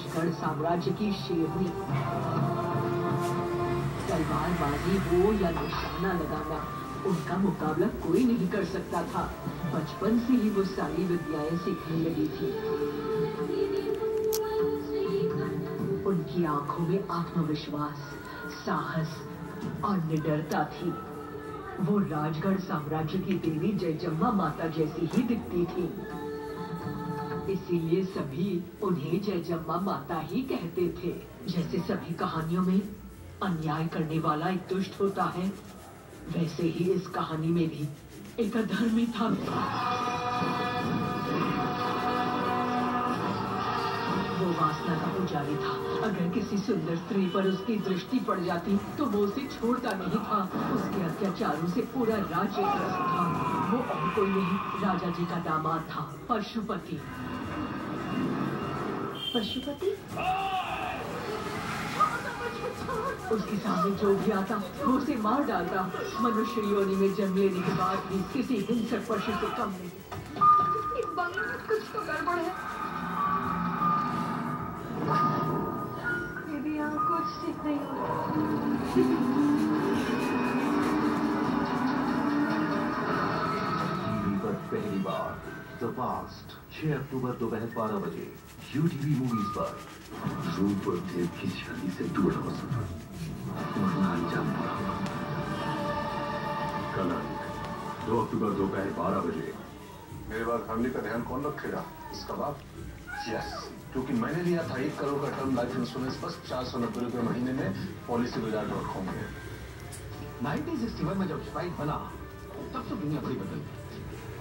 राजगढ़ साम्राज्य की शेरनी। तलवारबाजी हो या निशाना लगाना, उनका मुकाबला कोई नहीं कर सकता था। बचपन से ही वो सारी विद्याएं सीखने लगी थी। उनकी आंखों में आत्मविश्वास, साहस और निडरता थी। वो राजगढ़ साम्राज्य की देवी जयचम्मा माता जैसी ही दिखती थी, इसीलिए सभी उन्हें जयचम्मा माता ही कहते थे। जैसे सभी कहानियों में अन्याय करने वाला एक दुष्ट होता है, वैसे ही इस कहानी में भी एक अधर्मी था। वो वासना का पुजारी था। अगर किसी सुंदर स्त्री पर उसकी दृष्टि पड़ जाती तो वो उसे छोड़ता नहीं था। उसके अत्याचारों से पूरा राज्य त्रस्त था। वो और कोई नहीं, राजा जी का दामाद था पशुपति। पशुपति उसके सामने जो भी आता वो उसे मार डालता। मनुष्य योनि में जन्म लेने के बाद भी किसी हिंसक पशु से कम नहीं। इस बंगले में कुछ तो गड़बड़ है। दीदी यहाँ कुछ ठीक नहीं हो रहा। पहली बार द पास्ट 6 अक्टूबर दोपहर 12 बजे यूटीडी मूवीज पर। रूपर देव की शादी से दूर हो सफर, वरना अंजाम बुरा होगा। कल 2 अक्टूबर दोपहर 12 बजे। मेरे बाद फैमिली का ध्यान कौन रखेगा? इसका बाप। यस, क्योंकि मैंने लिया था 1 करोड़ का टर्म लाइफ इंश्योरेंस बस 490 रुपये महीने में PolicyWala.com में। 1961 में जब स्प्राइट बना तब से दुनिया बड़ी बदल गई।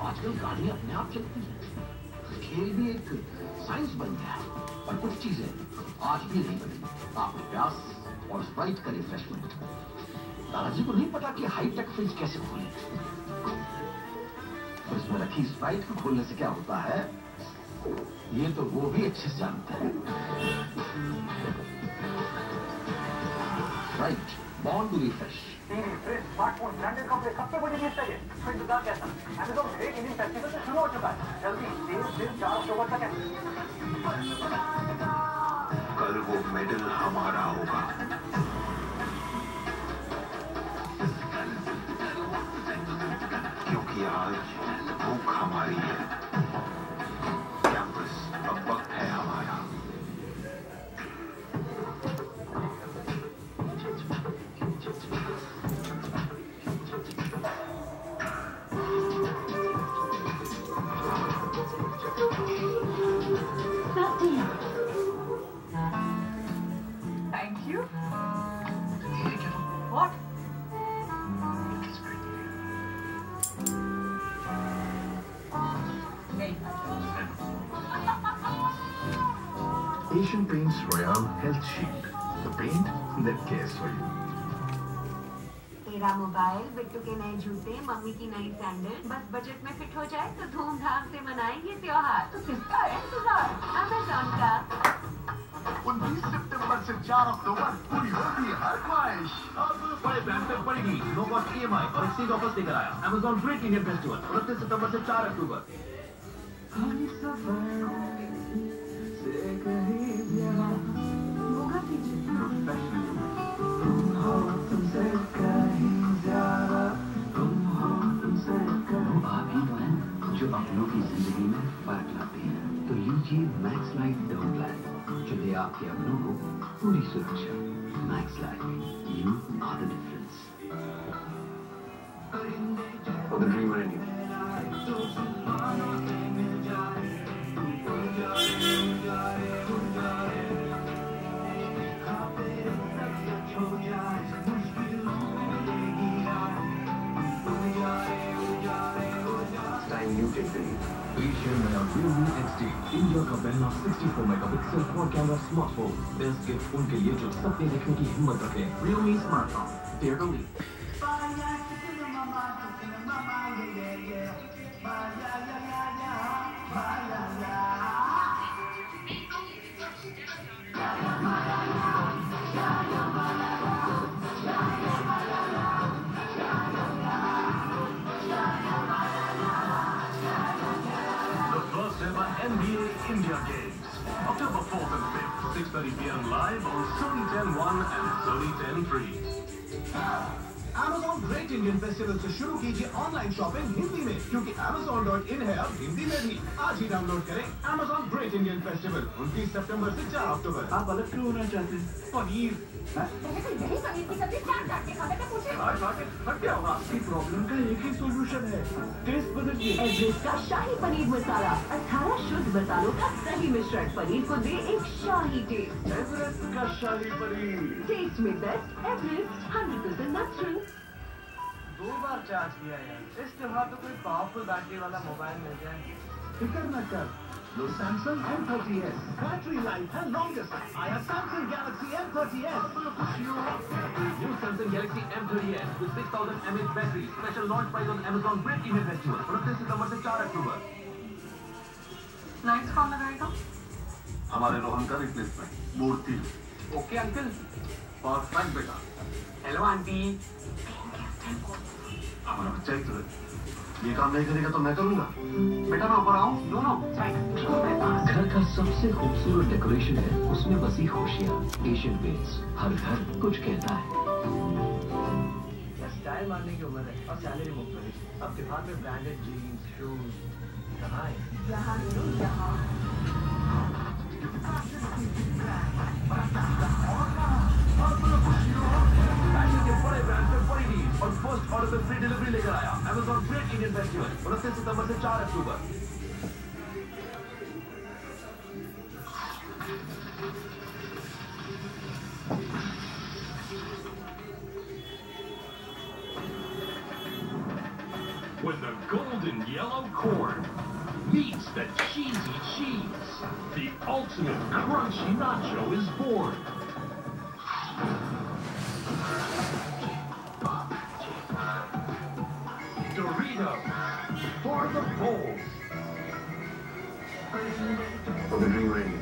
आजकल गाड़ियाँ अपने आप चलती हैं। खेल भी एक साइंस बन गया है, और कुछ चीजें आज भी नहीं बनी। आपकी प्यास और स्प्राइट का रिफ्रेशमेंट। दादाजी को नहीं पता कि हाईटेक फ्रिज कैसे खोलें। उसमें रखी स्प्राइट को खोलने से क्या होता है, ये तो वो भी अच्छे से जानते हैं। Sprite bond to refresh. Smartphone branded company कब तक मुझे चाहिए? फिर जुगाड़ कैसा? Amazon ग्रेट इंडियन फेस्टिवल से शुरू हो चुका है। जल्दी 23 से 4 अक्टूबर तक है। कल वो मेडल हमारा होगा। क्योंकि आज भूख हमारी है। कैंपस अब वक्त है हमारा। Asian Paints Royal Health Shield, the paint that cares for you. तेरा मोबाइल, बिट्टू के नए जूते, मम्मी की नई सैंडल, बस बजट में फिट हो जाए तो धूमधाम से मनाएंगे त्योहार। तो किसका है इंतजार? Amazon का। 19 सितंबर से 4 अक्टूबर पूरी होती है हर ख्वाहिश। अब बड़े ब्रांड पर पड़ेगी नो कॉस्ट EMI और एक्सचेंज ऑफर्स लेकर आया Amazon ग्रेट इंडियन फेस्टिवल 29 सितंबर से 4 अक्टूबर। जो आप लोग की जिंदगी में फर्क लाते हैं, तो लीजिए मैक्स लाइट डाउन प्लान, जो दे आपके अपनों को पूरी सुरक्षा। Max light, you are the difference. For the dreamer in you. Asian Real Me XT, India का पहला 64 megapixel quad camera smartphone. Best gift उनके लिए जो सपने देखने की हिम्मत रखे। Realme smartphone, Dear to Me। NBA India Games, October 4th and 5th. 6:30 PM live on Sony Gen 1 and Sony Gen 3. Amazon great Indian festival से शुरू कीजिए ऑनलाइन शॉपिंग हिंदी में, क्योंकि Amazon.in है अब हिंदी में भी। आज ही डाउनलोड करें Amazon ग्रेट इंडियन फेस्टिवल 29 सितंबर से 4 अक्टूबर। आप अलग क्यों होना चाहते हैं? पनीर प्रॉब्लम का एक ही सोल्यूशन है, टेस्ट बदलिए। एवरेस्ट का शाही पनीर मसाला, 18 शुद्ध मसालों का सही मिश्रण पनीर को दे एक शाही टेस्ट। एवरेस्ट का शाही पनीर टेस्ट में बेस्ट एवरेस्ट 100% नेचुरल। 2 बार चार्ज किया यार, इस त्योहार तो कोई पावरफुल बैटरी वाला मोबाइल मिल जाए। फिक्र न कर, लो Samsung M30s, बैटरी लाइफ है लॉन्गेस्ट। आया Samsung Galaxy M30s, new Samsung Galaxy M30s with 6000 mAh battery, special launch price on Amazon Great Indian Festival 29 सितंबर से 4 अक्टूबर। लाइट्स कौन लगाएगा? हमारे रोहन का रिप्लेसमेंट मूर्ति। Okay uncle. परफेक्ट बेटा। Hello aunty. हमारा बच्चा ही तुरंत ये काम नहीं करेगा तो मैं करूंगा। बेटा मैं ऊपर आऊं? No no. घर का सबसे खूबसूरत डेकोरेशन है, उसमें बसी होशियार। एशियन पेंट्स, हर घर कुछ कहता है। स्टाइल मारने की उम्र है और सैलरी मुफ्त है। अब त्योहार में ब्रांडेड जीन्स, शूज कहाँ है? यहाँ बड़े ब्रांड में बड़ी डील और फर्स्ट ऑर्डर में फ्री डिलीवरी लेकर आया Amazon ग्रेट इंडियन फेस्टिवल 29 सितंबर से 4 अक्टूबर। When the golden yellow corn meets the cheesy cheese, the ultimate crunchy nacho is born. For the bowl. For the new lady.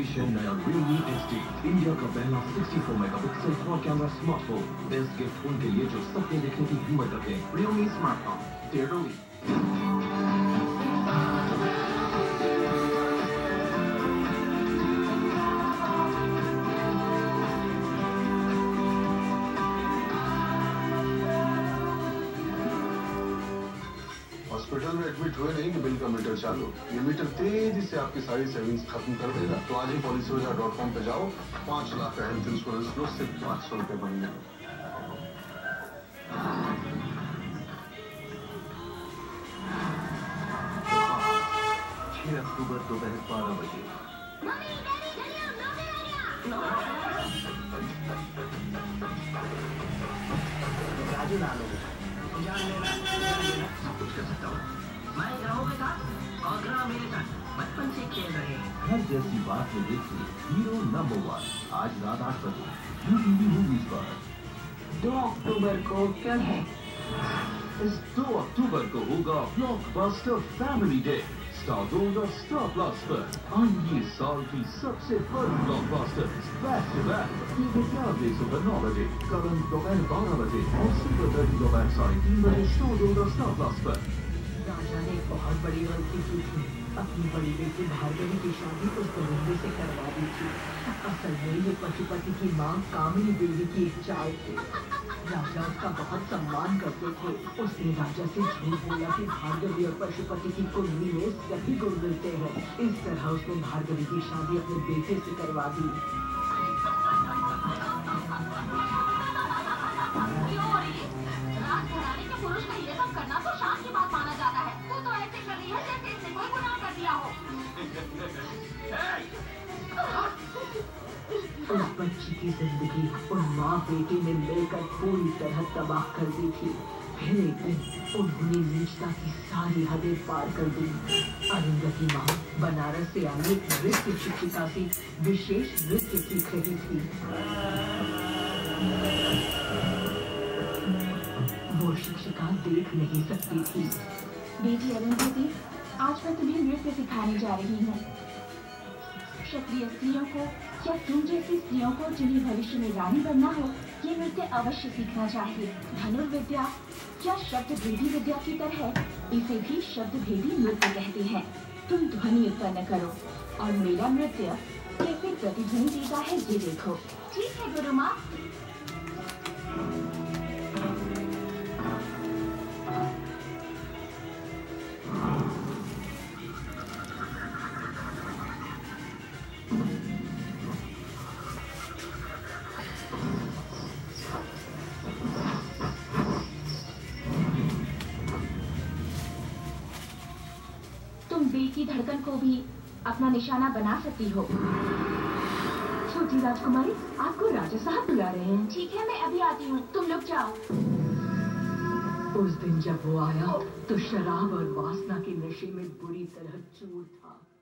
Asian Realme HD, India का पहला 64 megapixel 4 camera smartphone. Best gift उनके लिए जो सपने देखने की हिम्मत रखे। Realme smartphone, Dear Realme। Hospital में एडमिट हुए नहीं कि बिल का मीटर चालू, ये मीटर तेजी से आपकी सारी सेविंग्स खत्म कर देगा। तो आज ही PolicyWala.com पे जाओ, 5 लाख का हेल्थ इंश्योरेंस लो सिर्फ 500 रुपये महीने। अक्टूबर दोपहर 12 बजे। राजू लालो सब कुछ कर सकता हूँ मैं, ग्रामों के साथ और ग्राम मेरे साथ बचपन से खेल रहे हैं। हर जैसी बात में देखिए हीरो नंबर 1 आज रात 8 बजे UTD मूवीज पर। 2 अक्टूबर को क्या है? इस 2 अक्टूबर को होगा ब्लॉकबस्टर फैमिली डे स्टार डोंडा स्टार प्लस पर। आइए साल की सबसे बड़ी blockbuster back to back, Karan दोपहर 12 बजे और सुपर 30 दोपहर 3:30 बजे स्टार डोंडा स्टार प्लस पर। राजा ने बहुत बड़ी गलती की थी, अपनी बड़ी बेटी भार्गवी की शादी को समुद्र से करवा दी थी। असल में ये पशुपति की माँ कामिनी देवी की इच्छाएं थी। राजा उसका बहुत सम्मान करते थे, उसने राजा से झूठ बोला कि भार्गवी और पशुपति की कुंडली में सभी गुण मिलते हैं। इस तरह उसने भार्गवी की शादी अपने बेटे से करवा दी। राजघराने के पुरुष का ये सब करना तो शान की बात माना जाता है, वो तो ऐसे कर रही है जैसे इसने कोई गुनाह कर दिया हो। उस बच्ची की जिंदगी उन माँ बेटी ने मिलकर पूरी तरह तबाह कर दी थी। फिर एक दिन उन्होंने नीचता की सारी हदें पार कर दी। अरुणा की माँ बनारस से आई एक नृत्य शिक्षिका से विशेष नृत्य सीख रही थी। वो शिक्षिका देख नहीं सकती थी। बेटी अरुणा, आज मैं तुम्हें नृत्य सिखाने जा रही हूँ। सक्रिय स्त्रियों को या तुम जैसी स्त्रियों को जिन्हें भविष्य में रानी बनना हो, ये नृत्य अवश्य सीखना चाहिए। धनुर्विद्या या शब्द भेदी विद्या की तरह इसे भी शब्द भेदी नृत्य कहते हैं। तुम ध्वनि उत्पन्न करो और मेरा नृत्य कैसे प्रतिध्वनि देता है ये देखो। ठीक है गुरु माँ। की धड़कन को भी अपना निशाना बना सकती हो। छोटी राजकुमारी, आपको राजा साहब बुला रहे हैं। ठीक है, मैं अभी आती हूँ, तुम लोग जाओ। उस दिन जब वो आया तो शराब और वासना के नशे में बुरी तरह चूर था।